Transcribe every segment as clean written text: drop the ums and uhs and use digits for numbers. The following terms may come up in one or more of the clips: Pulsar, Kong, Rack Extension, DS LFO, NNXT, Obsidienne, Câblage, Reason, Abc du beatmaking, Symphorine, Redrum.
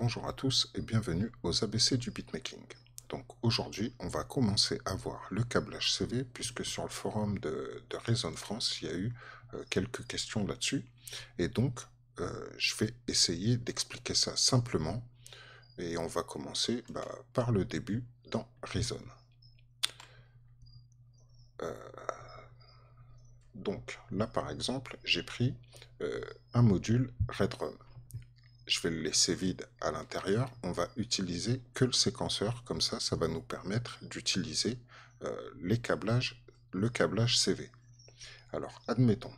Bonjour à tous et bienvenue aux ABC du beatmaking. Donc aujourd'hui, on va commencer à voir le câblage CV, puisque sur le forum de Reason France, il y a eu quelques questions là-dessus. Et donc, je vais essayer d'expliquer ça simplement. Et on va commencer par le début dans Reason. Donc là, par exemple, j'ai pris un module Redrum. Je vais le laisser vide à l'intérieur, on va utiliser que le séquenceur, comme ça va nous permettre d'utiliser le câblage CV. Alors, admettons,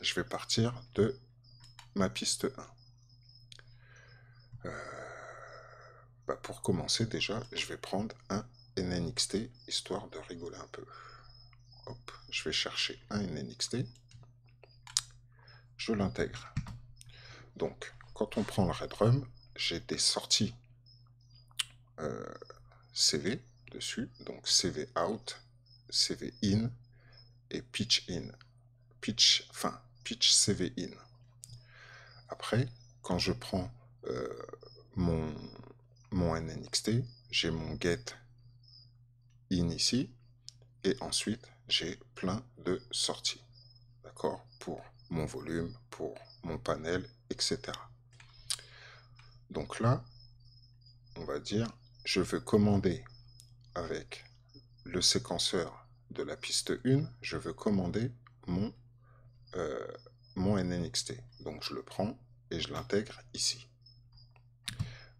je vais partir de ma piste 1. Pour commencer, déjà, je vais prendre un NNXT, histoire de rigoler un peu. Hop, je vais chercher un NNXT, je l'intègre. Donc, quand on prend le Redrum, j'ai des sorties CV dessus, donc CV out, CV in et pitch in. Pitch CV in. Après, quand je prends mon NNXT, j'ai mon get in ici et ensuite j'ai plein de sorties. D'accord? Pour mon volume, pour mon panel, etc. Donc là, on va dire, je veux commander avec le séquenceur de la piste 1, je veux commander mon NNXT. Donc je le prends et je l'intègre ici.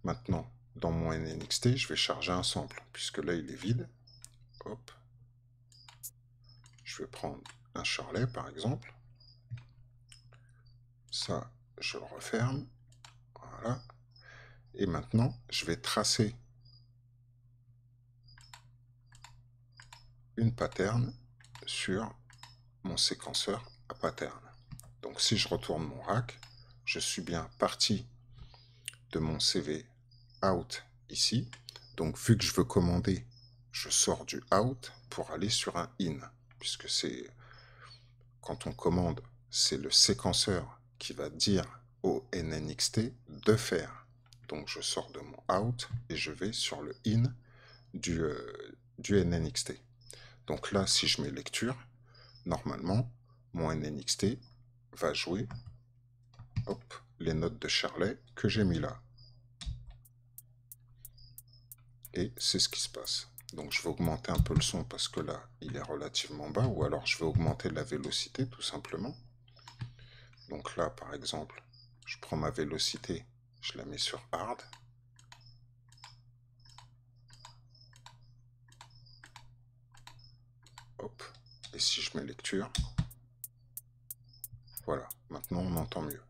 Maintenant, dans mon NNXT, je vais charger un sample, puisque là il est vide. Hop. Je vais prendre un charlet par exemple. Ça, je le referme. Voilà. Et maintenant, je vais tracer une pattern sur mon séquenceur à pattern. Donc, si je retourne mon rack, je suis bien parti de mon CV out ici. Donc, vu que je veux commander, je sors du out pour aller sur un in. Puisque c'est quand on commande, c'est le séquenceur qui va dire au NNXT de faire. Donc je sors de mon out et je vais sur le in du NNXT. Donc là, si je mets lecture, normalement, mon NNXT va jouer les notes de charlet que j'ai mis là. Et c'est ce qui se passe. Donc je vais augmenter un peu le son parce que là, il est relativement bas. Ou alors je vais augmenter la vélocité tout simplement. Donc là, par exemple, je prends ma vélocité. Je la mets sur hard. Hop. Et si je mets lecture, voilà, maintenant on entend mieux.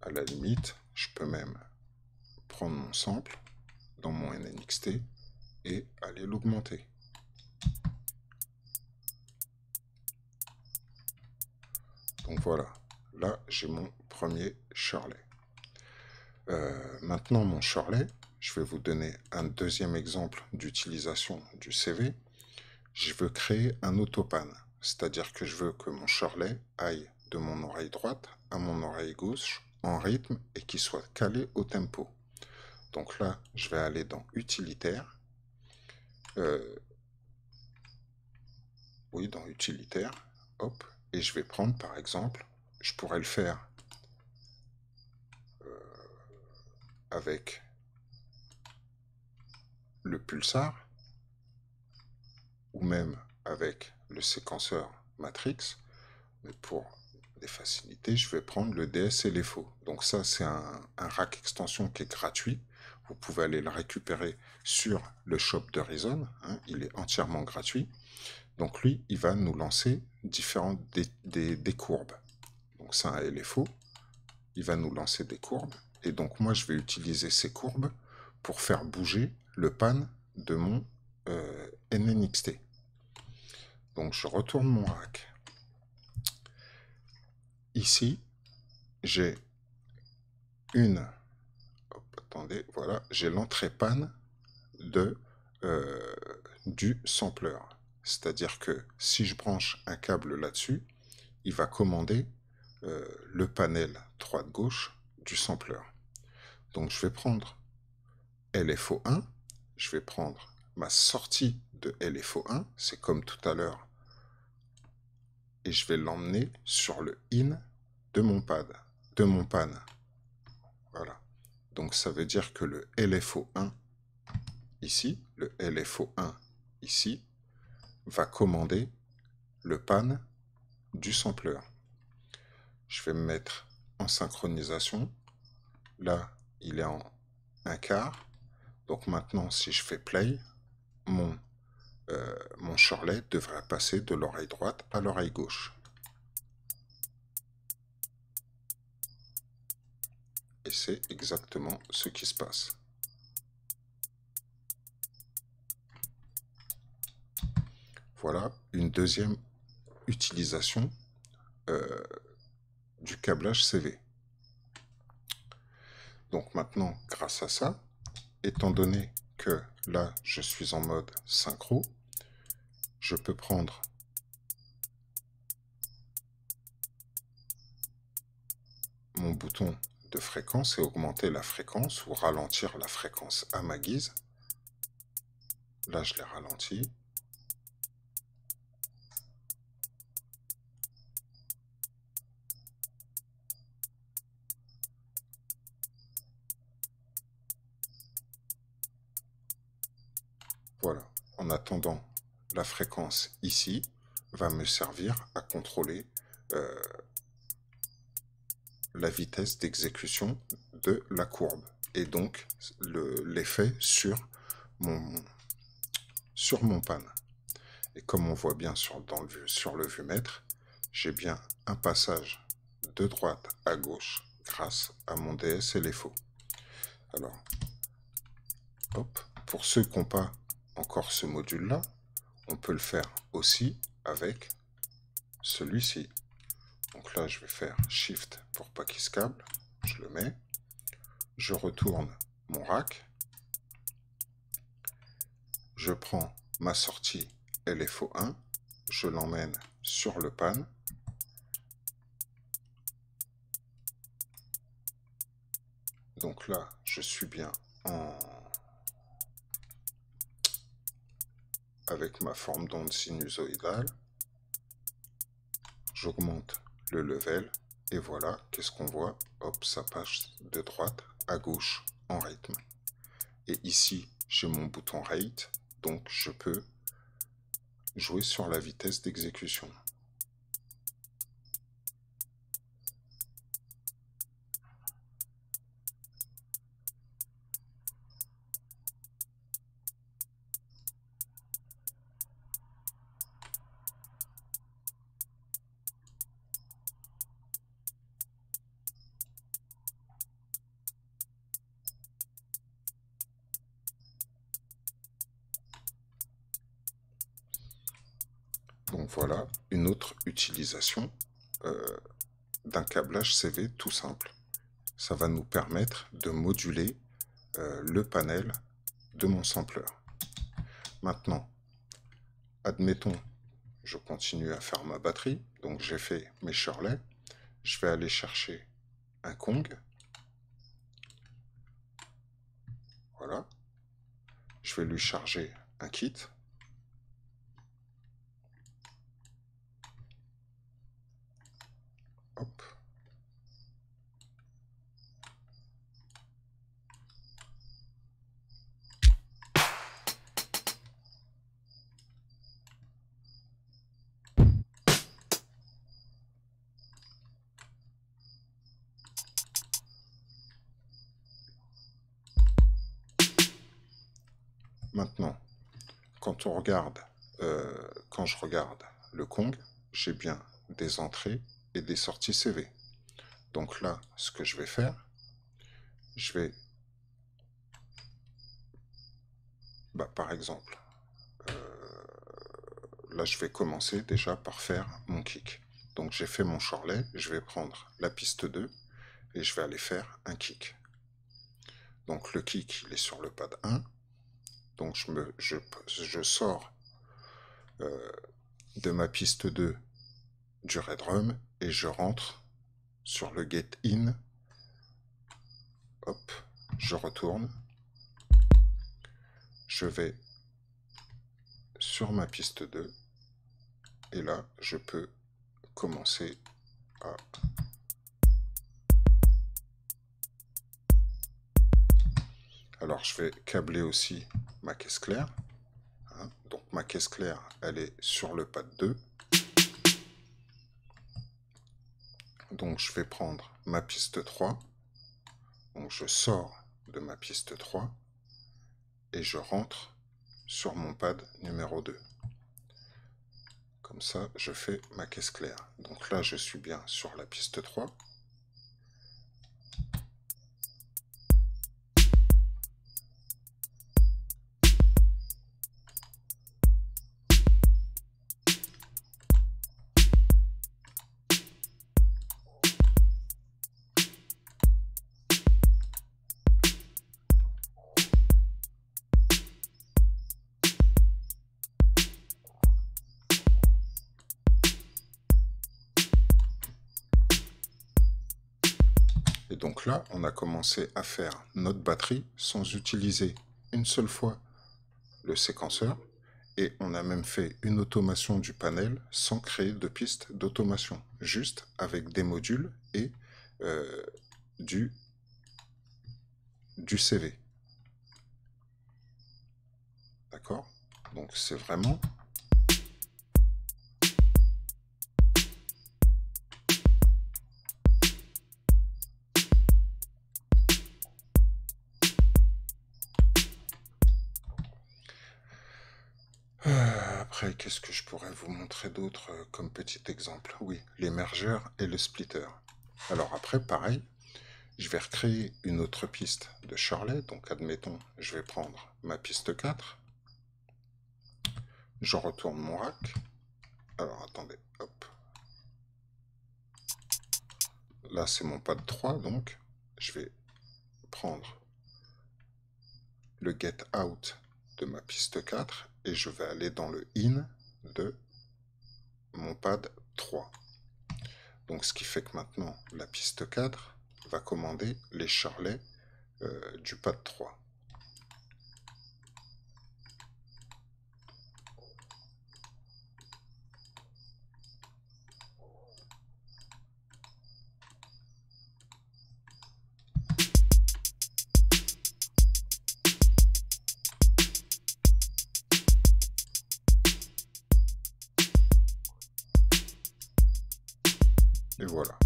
À la limite, je peux même prendre mon sample dans mon NNXT et aller l'augmenter. Donc voilà. Là, j'ai mon premier charlet. Maintenant, mon charlet, je vais vous donner un deuxième exemple d'utilisation du CV. Je veux créer un autopan, c'est-à-dire que je veux que mon charlet aille de mon oreille droite à mon oreille gauche en rythme et qu'il soit calé au tempo. Donc là, je vais aller dans utilitaire. Dans utilitaire. Hop, et je vais prendre par exemple. Je pourrais le faire avec le Pulsar ou même avec le séquenceur Matrix. Mais pour des facilités, je vais prendre le DS LFO. Donc ça, c'est un rack extension qui est gratuit. Vous pouvez aller le récupérer sur le shop de Reason. Il est entièrement gratuit. Donc lui, il va nous lancer différentes des courbes. Donc c'est un LFO, il va nous lancer des courbes, et donc moi je vais utiliser ces courbes pour faire bouger le pan de mon NNXT. Donc je retourne mon rack. Ici, j'ai j'ai l'entrée pan du sampler. C'est-à-dire que si je branche un câble là-dessus, il va commander le panel droite-gauche du sampler. Donc je vais prendre LFO1, je vais prendre ma sortie de LFO1, c'est comme tout à l'heure, et je vais l'emmener sur le in de mon pan. Voilà. Donc ça veut dire que le LFO1 ici, le LFO1 ici, va commander le pan du sampler. Je vais me mettre en synchronisation. Là, il est en 1/4. Donc maintenant, si je fais play, mon shortlet devrait passer de l'oreille droite à l'oreille gauche. Et c'est exactement ce qui se passe. Voilà une deuxième utilisation du câblage CV. Donc maintenant, grâce à ça, étant donné que là, je suis en mode synchro, je peux prendre mon bouton de fréquence et augmenter la fréquence ou ralentir la fréquence à ma guise. Là, je l'ai ralenti. Voilà, en attendant, la fréquence ici va me servir à contrôler la vitesse d'exécution de la courbe et donc l'effet sur mon pan. Et comme on voit bien sur le vue-mètre, j'ai bien un passage de droite à gauche grâce à mon DS LFO. Alors, hop, pour ceux qui n'ont pas encore ce module-là, on peut le faire aussi avec celui-ci. Donc là, je vais faire Shift pour pas qu'il se câble. Je le mets. Je retourne mon rack. Je prends ma sortie LFO1. Je l'emmène sur le pan. Donc là, je suis bien avec ma forme d'onde sinusoïdale. J'augmente le level, et voilà, qu'est-ce qu'on voit? Hop, ça passe de droite à gauche en rythme. Et ici, j'ai mon bouton rate, donc je peux jouer sur la vitesse d'exécution. Donc voilà une autre utilisation d'un câblage CV tout simple. Ça va nous permettre de moduler le panel de mon sampler. Maintenant, admettons, je continue à faire ma batterie. Donc j'ai fait mes shortlets. Je vais aller chercher un Kong. Voilà. Je vais lui charger un kit. Maintenant, quand je regarde le Kong, j'ai bien des entrées et des sorties CV. Donc là, ce que je vais faire, je vais, par exemple, là je vais commencer déjà par faire mon kick. Donc j'ai fait mon shortlet, je vais prendre la piste 2 et je vais aller faire un kick. Donc le kick, il est sur le pad 1. Donc je sors de ma piste 2 du Redrum et je rentre sur le get in Hop, je retourne. Je vais sur ma piste 2. Et là, je peux commencer à... Alors, je vais câbler aussi ma caisse claire. Hein, donc, ma caisse claire, elle est sur le pad 2. Donc, je vais prendre ma piste 3. Donc, je sors de ma piste 3 et je rentre sur mon pad numéro 2. Comme ça, je fais ma caisse claire. Donc là, je suis bien sur la piste 3. Et donc là, on a commencé à faire notre batterie sans utiliser une seule fois le séquenceur. Et on a même fait une automation du panel sans créer de piste d'automation. Juste avec des modules et du CV. D'accord? Donc c'est vraiment... Après, qu'est-ce que je pourrais vous montrer d'autre comme petit exemple? Oui, les mergers et le splitter. Alors après, pareil, je vais recréer une autre piste de Shirley. Donc admettons, je vais prendre ma piste 4. Je retourne mon rack. Alors attendez, hop. Là, c'est mon pad 3, donc je vais prendre le get out de ma piste 4. Et je vais aller dans le in de mon pad 3. Donc ce qui fait que maintenant la piste 4 va commander les charlets du pad 3. Et voilà.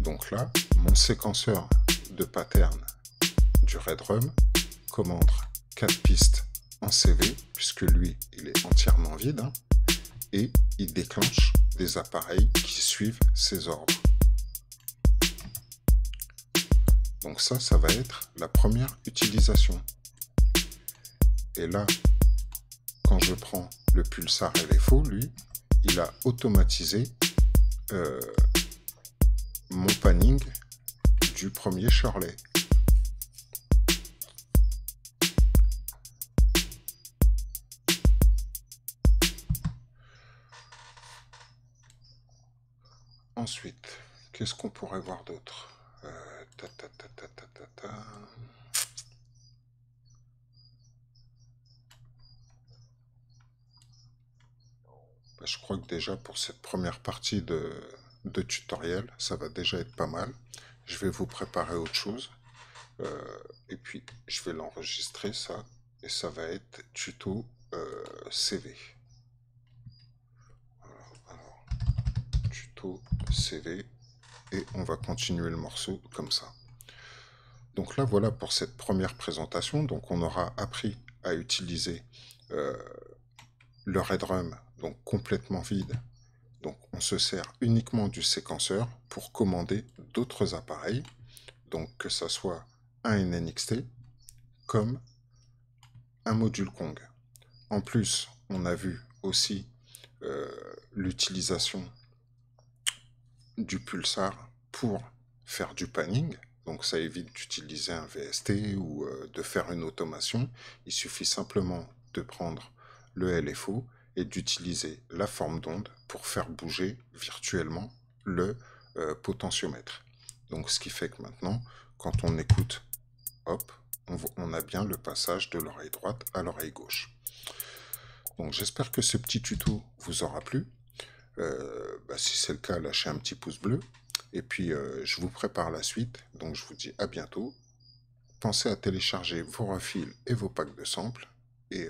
Donc là, mon séquenceur de pattern du Redrum commande 4 pistes en CV, puisque lui, il est entièrement vide, hein, et il déclenche des appareils qui suivent ses ordres. Donc ça, ça va être la première utilisation. Et là, quand je prends le Pulsar LFO, lui, il a automatisé mon panning du premier charlet. Ensuite, qu'est-ce qu'on pourrait voir d'autre? Je crois que déjà pour cette première partie de tutoriel, ça va déjà être pas mal. Je vais vous préparer autre chose. Et puis, je vais l'enregistrer, ça. Et ça va être tuto CV. Voilà, alors, tuto CV. Et on va continuer le morceau comme ça. Donc là, voilà pour cette première présentation. Donc, on aura appris à utiliser le Redrum. Donc complètement vide, donc on se sert uniquement du séquenceur pour commander d'autres appareils, donc que ça soit un NNXT comme un module Kong. En plus, on a vu aussi l'utilisation du Pulsar pour faire du panning, donc ça évite d'utiliser un VST ou de faire une automation, il suffit simplement de prendre le LFO et d'utiliser la forme d'onde pour faire bouger virtuellement le potentiomètre. Donc ce qui fait que maintenant, quand on écoute, hop, on a bien le passage de l'oreille droite à l'oreille gauche. Donc j'espère que ce petit tuto vous aura plu. Si c'est le cas, lâchez un petit pouce bleu. Et puis je vous prépare la suite, donc je vous dis à bientôt. Pensez à télécharger vos refils et vos packs de samples. Et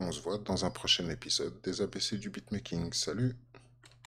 on se voit dans un prochain épisode des ABC du beatmaking. Salut!